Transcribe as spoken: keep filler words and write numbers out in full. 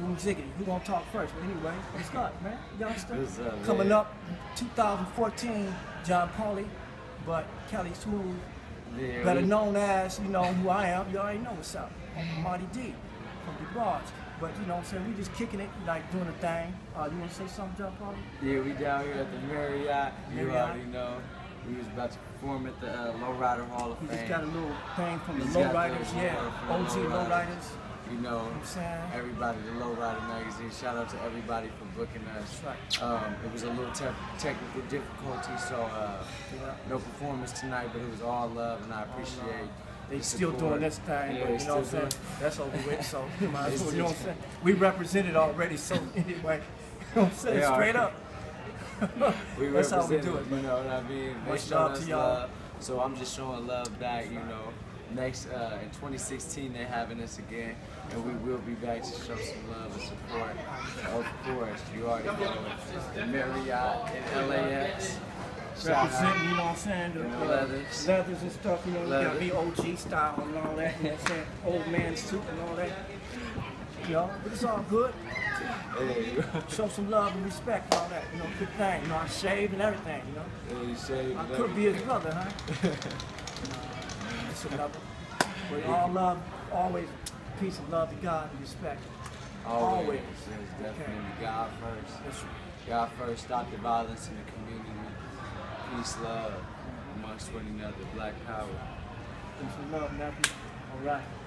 Who's zigging? Who gonna talk first? But anyway, let's start, man. Y'all start. Coming up, two thousand fourteen, John Pauly, but Cali Smoov, yeah, better known as, you know who I am. You already know what's up. I'm Marty D from DeBarge. But you know what I'm saying, we just kicking it, like doing a thing. Uh, you wanna say something, John Pauly? Yeah, we down here at the Marriott. Marriott. You already know. We was about to perform at the uh, Lowrider Hall of Fame. We just got a little thing from the Lowriders, yeah. O G Lowriders. You know, everybody, the Lowrider Magazine. Shout out to everybody for booking us. Right. Um, it was a little te technical difficulty, so uh, yeah. no performance tonight, but it was all love, and I appreciate all They the still support. doing this thing, yeah, but you know what I'm saying? That's over with, so you know what I'm saying? We represented already, so anyway, you know what I'm saying? They Straight are. up. we That's how we do it, man. You know what I mean? Much love to y'all. So I'm just showing love back, you know. Next, uh, in twenty sixteen, they're having us again, and we will be back to show some love and support. Of course, you already know the Marriott and L A X. Representing, you know what I'm saying? The, the leathers. leathers and stuff, you know, you gotta be O G style and all that, you know what I'm saying? Old man suit and all that. You know, but it's all good. Show some love and respect, all that, you know, good thing. You know, I shave and everything, you know. Yeah, you shave I could be his brother, huh? It's another. We all love, always peace and love to God and respect. Always. always. Yes, definitely. Okay. God first. That's right. God first. Stop the violence in the community. Peace, love amongst one another. Black power. Peace and love, nephew. All right.